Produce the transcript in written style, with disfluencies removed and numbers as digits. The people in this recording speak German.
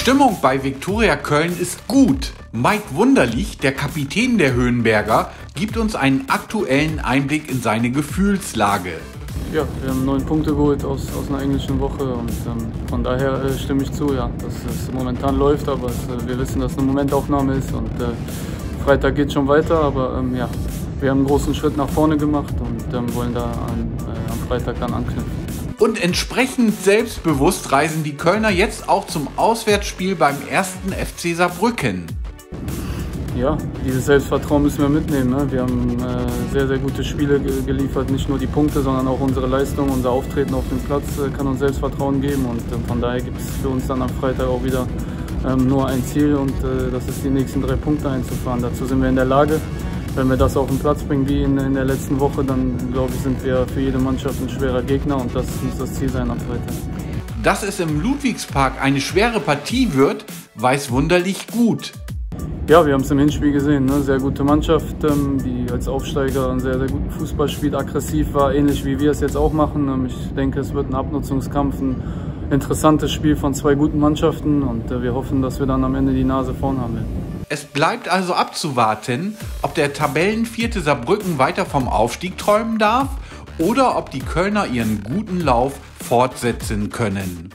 Stimmung bei Viktoria Köln ist gut. Mike Wunderlich, der Kapitän der Höhenberger, gibt uns einen aktuellen Einblick in seine Gefühlslage. Ja, wir haben 9 Punkte geholt aus einer englischen Woche und von daher stimme ich zu, ja, dass es momentan läuft, aber wir wissen, dass eine Momentaufnahme ist und Freitag geht schon weiter, aber ja, wir haben einen großen Schritt nach vorne gemacht und wollen da am Freitag dann anknüpfen. Und entsprechend selbstbewusst reisen die Kölner jetzt auch zum Auswärtsspiel beim 1. FC Saarbrücken. Ja, dieses Selbstvertrauen müssen wir mitnehmen, ne? Wir haben sehr, sehr gute Spiele geliefert, nicht nur die Punkte, sondern auch unsere Leistung, unser Auftreten auf dem Platz kann uns Selbstvertrauen geben und von daher gibt es für uns dann am Freitag auch wieder nur ein Ziel und das ist, die nächsten 3 Punkte einzufahren. Dazu sind wir in der Lage. Wenn wir das auf den Platz bringen wie in der letzten Woche, dann glaube ich, sind wir für jede Mannschaft ein schwerer Gegner und das muss das Ziel sein am Freitag. Dass es im Ludwigspark eine schwere Partie wird, weiß Wunderlich gut. Ja, wir haben es im Hinspiel gesehen, ne? Sehr gute Mannschaft, die als Aufsteiger einen sehr, sehr guten Fußball spielt, aggressiv war, ähnlich wie wir es jetzt auch machen. Ich denke, es wird ein Abnutzungskampf, ein interessantes Spiel von 2 guten Mannschaften und wir hoffen, dass wir dann am Ende die Nase vorn haben werden. Es bleibt also abzuwarten, ob der Tabellenvierte Saarbrücken weiter vom Aufstieg träumen darf oder ob die Kölner ihren guten Lauf fortsetzen können.